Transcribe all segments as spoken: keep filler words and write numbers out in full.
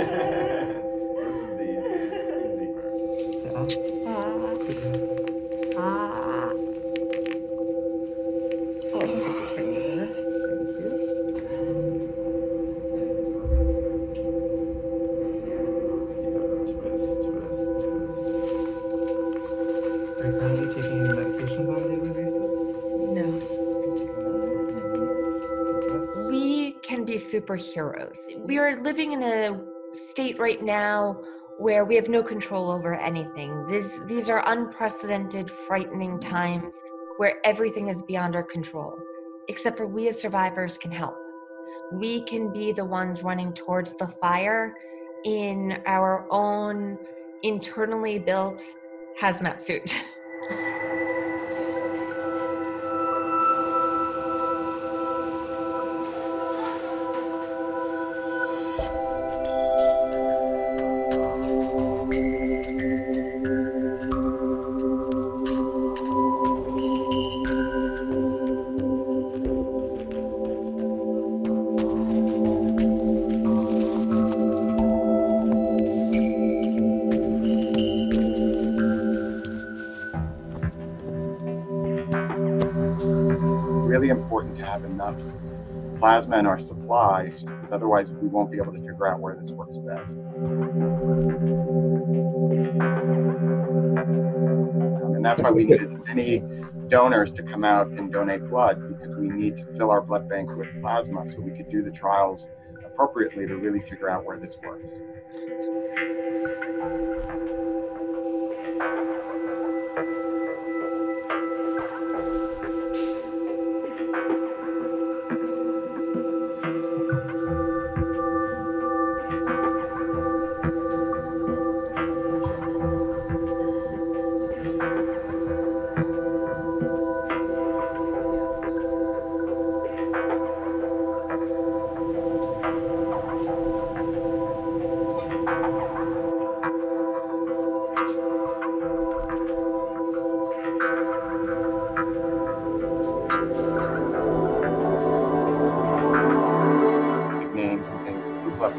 This is the easy part. C'est A. A. A. So I'll take the fingers in it. Thank you. Do this, do this, do this. Are you currently taking any medications on a daily basis? No. We can be superheroes. We are living in a state right now where we have no control over anything. This, these are unprecedented, frightening times where everything is beyond our control, except for we as survivors can help. We can be the ones running towards the fire in our own internally built hazmat suit. Really important to have enough plasma in our supply, because otherwise we won't be able to figure out where this works best. Um, and that's why we need as many donors to come out and donate blood, because we need to fill our blood bank with plasma so we could do the trials appropriately to really figure out where this works.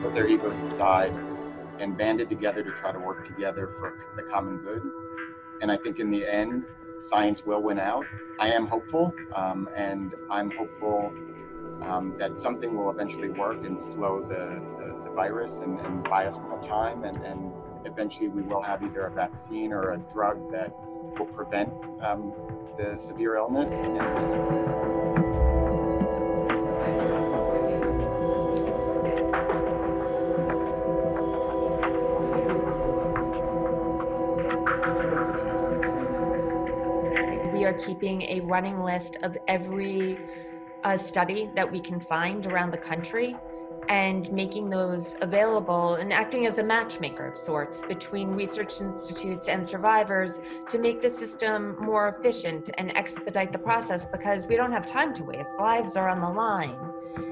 Put their egos aside and banded together to try to work together for the common good. And I think in the end, science will win out. I am hopeful, um, and I'm hopeful um, that something will eventually work and slow the, the, the virus and, and buy us more time. And, and eventually we will have either a vaccine or a drug that will prevent um, the severe illness. And, and, We are keeping a running list of every uh, study that we can find around the country and making those available and acting as a matchmaker of sorts between research institutes and survivors to make the system more efficient and expedite the process, because we don't have time to waste. Lives are on the line.